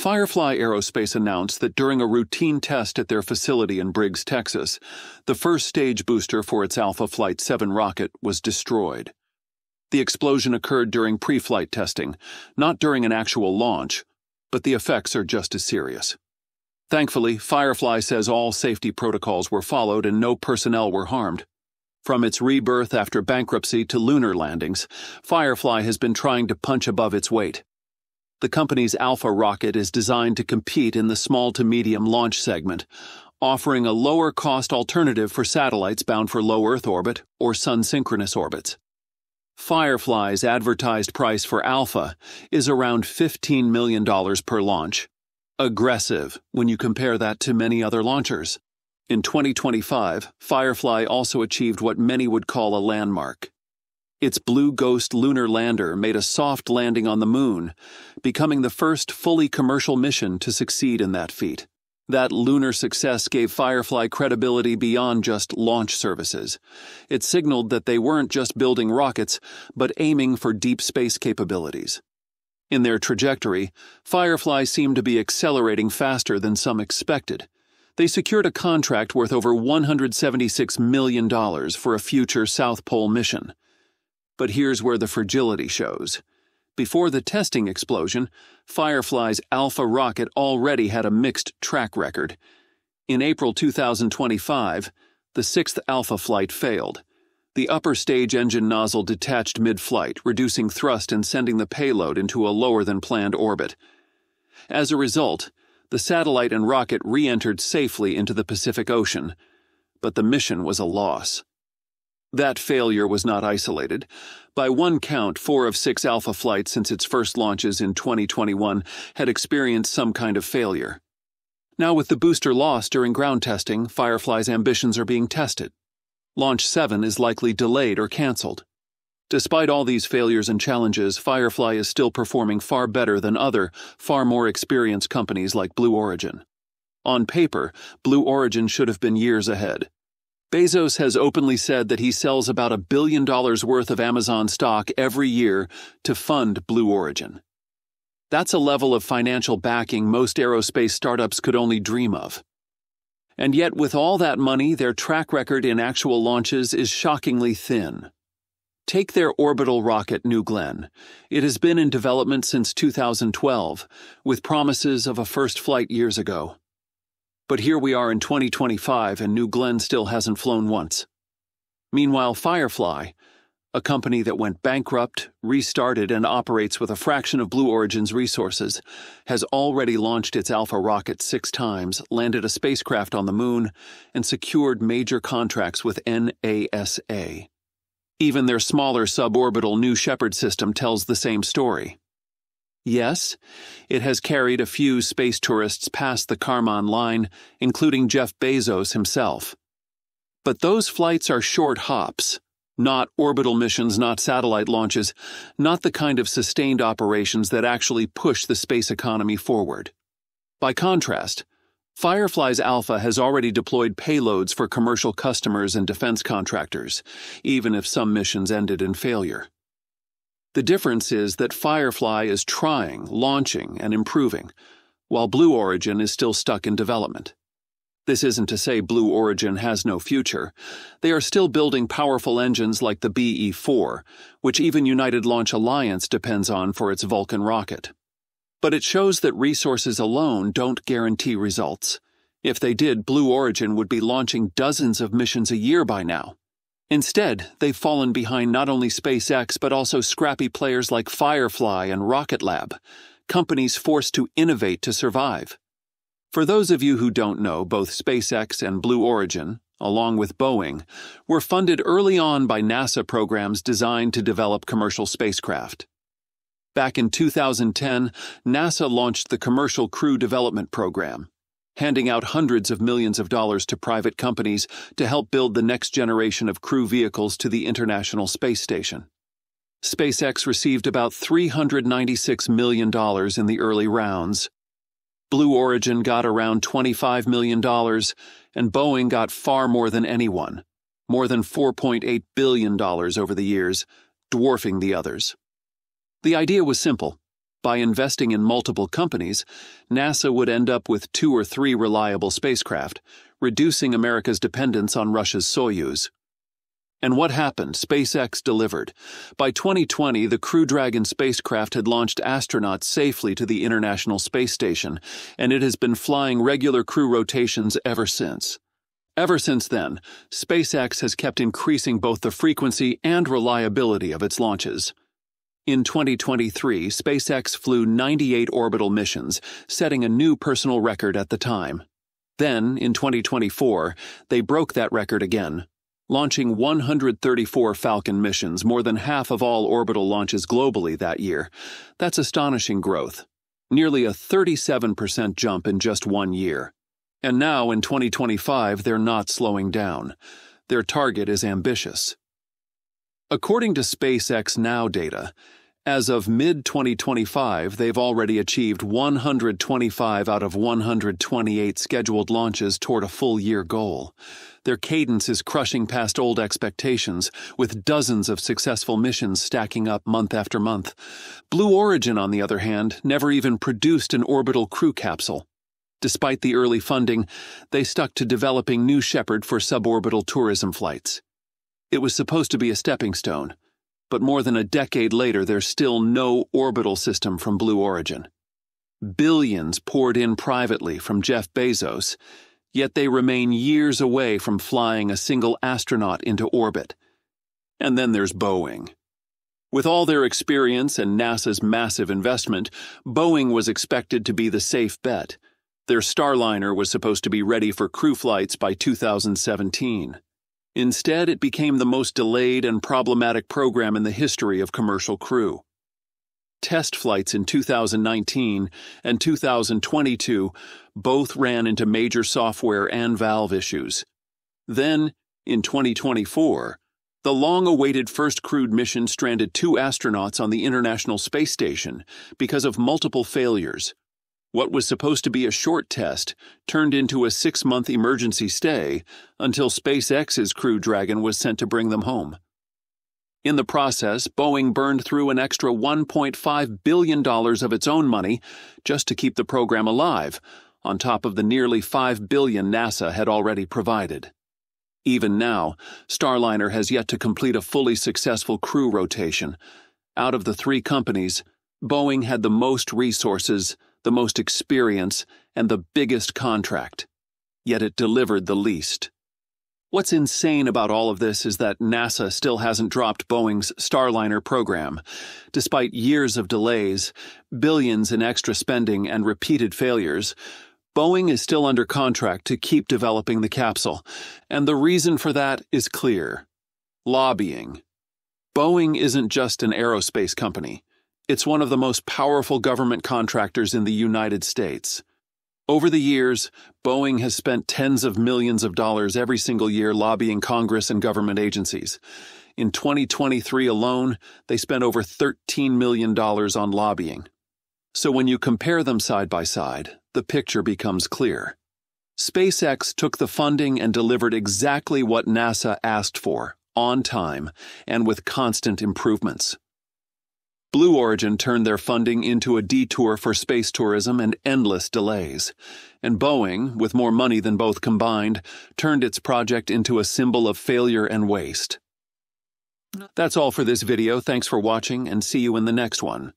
Firefly Aerospace announced that during a routine test at their facility in Briggs, Texas, the first stage booster for its Alpha Flight 7 rocket was destroyed. The explosion occurred during pre-flight testing, not during an actual launch, but the effects are just as serious. Thankfully, Firefly says all safety protocols were followed and no personnel were harmed. From its rebirth after bankruptcy to lunar landings, Firefly has been trying to punch above its weight. The company's Alpha rocket is designed to compete in the small to medium launch segment, offering a lower-cost alternative for satellites bound for low Earth orbit or sun-synchronous orbits. Firefly's advertised price for Alpha is around $15 million per launch. Aggressive when you compare that to many other launchers. In 2025, Firefly also achieved what many would call a landmark. Its Blue Ghost lunar lander made a soft landing on the moon, becoming the first fully commercial mission to succeed in that feat. That lunar success gave Firefly credibility beyond just launch services. It signaled that they weren't just building rockets, but aiming for deep space capabilities. In their trajectory, Firefly seemed to be accelerating faster than some expected. They secured a contract worth over $176 million for a future South Pole mission. But here's where the fragility shows. Before the testing explosion, Firefly's Alpha rocket already had a mixed track record. In April 2025, the sixth Alpha flight failed. The upper stage engine nozzle detached mid-flight, reducing thrust and sending the payload into a lower-than-planned orbit. As a result, the satellite and rocket re-entered safely into the Pacific Ocean, but the mission was a loss. That failure was not isolated. By one count, 4 of 6 Alpha flights since its first launches in 2021 had experienced some kind of failure. Now, with the booster loss during ground testing, Firefly's ambitions are being tested. Launch 7 is likely delayed or canceled. Despite all these failures and challenges, Firefly is still performing far better than other, far more experienced companies like Blue Origin. On paper, Blue Origin should have been years ahead. Bezos has openly said that he sells about $1 billion worth of Amazon stock every year to fund Blue Origin. That's a level of financial backing most aerospace startups could only dream of. And yet, with all that money, their track record in actual launches is shockingly thin. Take their orbital rocket, New Glenn. It has been in development since 2012, with promises of a first flight years ago. But here we are in 2025, and New Glenn still hasn't flown once. Meanwhile, Firefly, a company that went bankrupt, restarted, and operates with a fraction of Blue Origin's resources, has already launched its Alpha rocket 6 times, landed a spacecraft on the moon, and secured major contracts with NASA. Even their smaller suborbital New Shepard system tells the same story. Yes, it has carried a few space tourists past the Kármán line, including Jeff Bezos himself. But those flights are short hops, not orbital missions, not satellite launches, not the kind of sustained operations that actually push the space economy forward. By contrast, Firefly's Alpha has already deployed payloads for commercial customers and defense contractors, even if some missions ended in failure. The difference is that Firefly is trying, launching, and improving, while Blue Origin is still stuck in development. This isn't to say Blue Origin has no future. They are still building powerful engines like the BE-4, which even United Launch Alliance depends on for its Vulcan rocket. But it shows that resources alone don't guarantee results. If they did, Blue Origin would be launching dozens of missions a year by now. Instead, they've fallen behind not only SpaceX but also scrappy players like Firefly and Rocket Lab, companies forced to innovate to survive. For those of you who don't know, both SpaceX and Blue Origin, along with Boeing, were funded early on by NASA programs designed to develop commercial spacecraft. Back in 2010, NASA launched the Commercial Crew Development Program, handing out hundreds of millions of dollars to private companies to help build the next generation of crew vehicles to the International Space Station. SpaceX received about $396 million in the early rounds. Blue Origin got around $25 million, and Boeing got far more than anyone, more than $4.8 billion over the years, dwarfing the others. The idea was simple. By investing in multiple companies, NASA would end up with 2 or 3 reliable spacecraft, reducing America's dependence on Russia's Soyuz. And what happened? SpaceX delivered. By 2020, the Crew Dragon spacecraft had launched astronauts safely to the International Space Station, and it has been flying regular crew rotations ever since. Ever since then, SpaceX has kept increasing both the frequency and reliability of its launches. In 2023, SpaceX flew 98 orbital missions, setting a new personal record at the time. Then, in 2024, they broke that record again, launching 134 Falcon missions, more than half of all orbital launches globally that year. That's astonishing growth, nearly a 37% jump in just 1 year. And now, in 2025, they're not slowing down. Their target is ambitious. According to SpaceX Now data, as of mid-2025, they've already achieved 125 out of 128 scheduled launches toward a full-year goal. Their cadence is crushing past old expectations, with dozens of successful missions stacking up month after month. Blue Origin, on the other hand, never even produced an orbital crew capsule. Despite the early funding, they stuck to developing New Shepard for suborbital tourism flights. It was supposed to be a stepping stone, but more than a decade later, there's still no orbital system from Blue Origin. Billions poured in privately from Jeff Bezos, yet they remain years away from flying a single astronaut into orbit. And then there's Boeing. With all their experience and NASA's massive investment, Boeing was expected to be the safe bet. Their Starliner was supposed to be ready for crew flights by 2017. Instead, it became the most delayed and problematic program in the history of Commercial Crew. Test flights in 2019 and 2022 both ran into major software and valve issues. Then, in 2024, the long-awaited first crewed mission stranded 2 astronauts on the International Space Station because of multiple failures. What was supposed to be a short test turned into a 6-month emergency stay until SpaceX's Crew Dragon was sent to bring them home. In the process, Boeing burned through an extra $1.5 billion of its own money just to keep the program alive, on top of the nearly $5 billion NASA had already provided. Even now, Starliner has yet to complete a fully successful crew rotation. Out of the 3 companies, Boeing had the most resources, the most experience, and the biggest contract. Yet it delivered the least. What's insane about all of this is that NASA still hasn't dropped Boeing's Starliner program. Despite years of delays, billions in extra spending, and repeated failures, Boeing is still under contract to keep developing the capsule. And the reason for that is clear. Lobbying. Boeing isn't just an aerospace company. It's one of the most powerful government contractors in the United States. Over the years, Boeing has spent tens of millions of dollars every single year lobbying Congress and government agencies. In 2023 alone, they spent over $13 million on lobbying. So when you compare them side by side, the picture becomes clear. SpaceX took the funding and delivered exactly what NASA asked for, on time, and with constant improvements. Blue Origin turned their funding into a detour for space tourism and endless delays. And Boeing, with more money than both combined, turned its project into a symbol of failure and waste. That's all for this video. Thanks for watching, and see you in the next one.